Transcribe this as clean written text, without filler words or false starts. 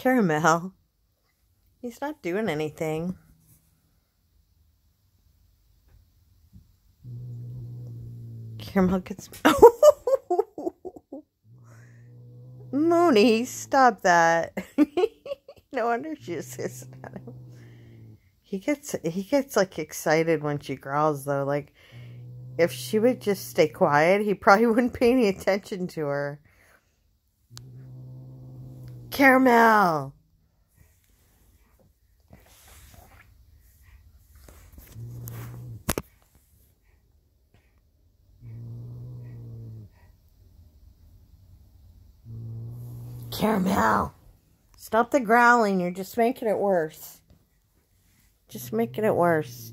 Caramel. He's not doing anything. Caramel gets... Mooney, stop that. No wonder she was hissing at him. He gets like excited when she growls though. Like if she would just stay quiet, he probably wouldn't pay any attention to her. Caramel. Caramel. Stop the growling. You're just making it worse.